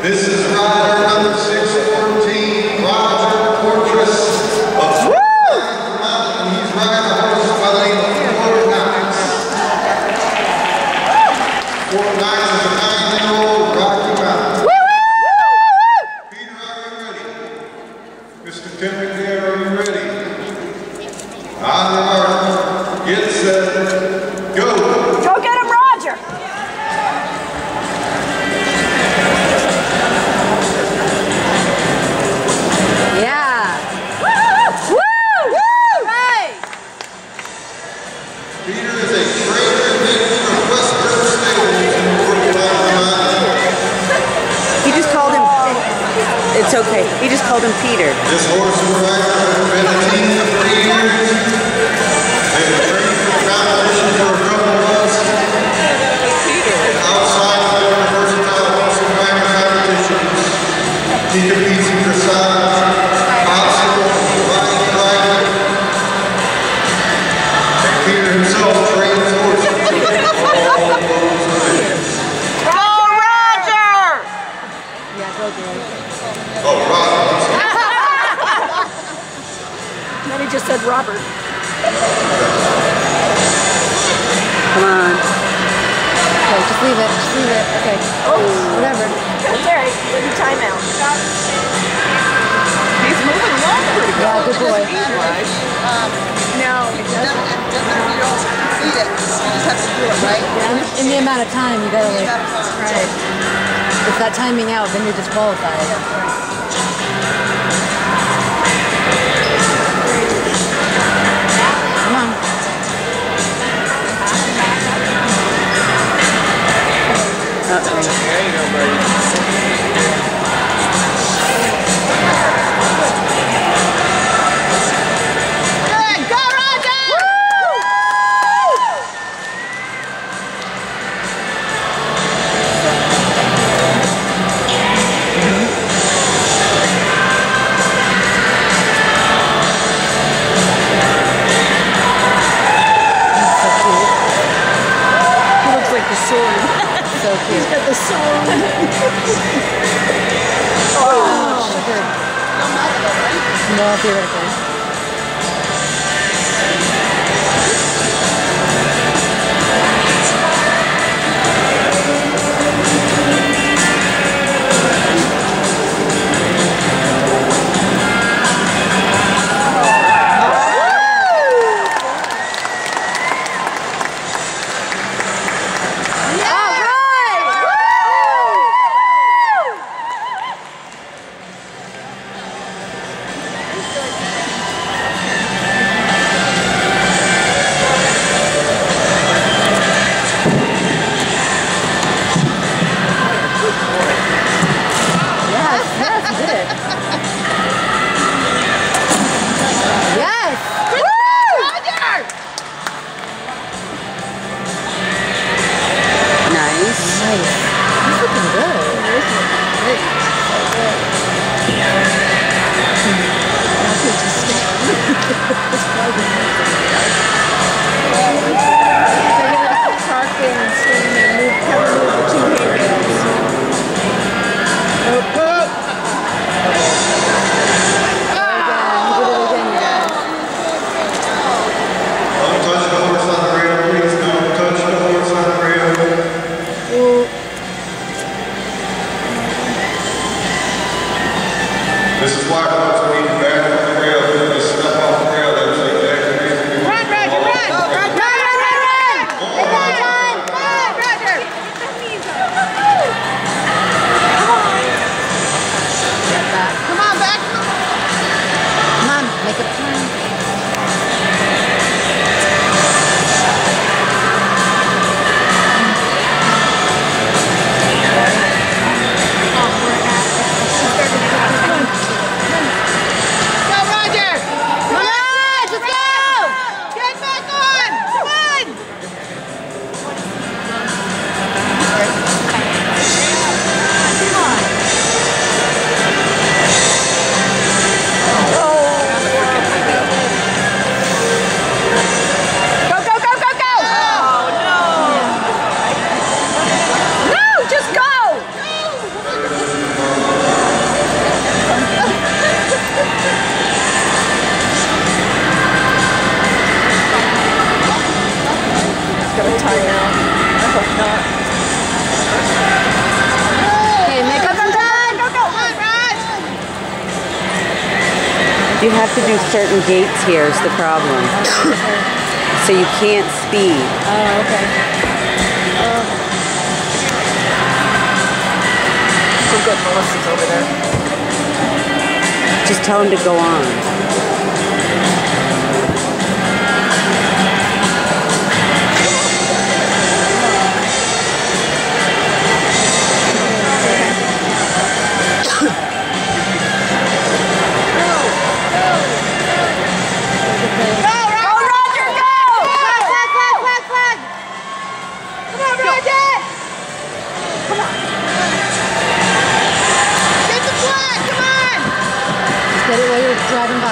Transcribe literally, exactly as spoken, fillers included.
This is rider number six fourteen, Roger Fortress of Rocky Mountain. He's riding a horse by the name of Fort Knox. Fort Knox is a nine-year-old Rocky Mountain. Woo! Woo! Peter, are you ready? Mister Timothy, are you ready? On the mark. Get set. Go. It's okay. He just called him Peter. This horse is riding for fifteen years. They've been training for competition for a couple of months. And outside of the versatile horse and rider competitions, he competes in dressage, obstacles, riding rider. And Peter himself trains horses for all of those events. Go, Roger! Yeah, go, Gary. Oh, Robert. Then he just said Robert. Come on. Okay, just leave it. Just leave it. Okay. Oh, whatever. There, with your timeout. He's moving along pretty good. Yeah, good boy. Um, no, it doesn't. You don't complete it. You just have to do it, right? Yeah. In the amount of time, you gotta like. Right. If that timing out, then you're disqualified. Come on. Uh-oh. Good. Go, Roger! Woo! So cute. He's got the sword. Oh, oh, sugar. No medical, right? No, theoretically. Good. You have to do certain gates here is the problem. So you can't speed. Oh, okay. Uh, we've got Melissa's over there. Just tell him to go on. Driving by.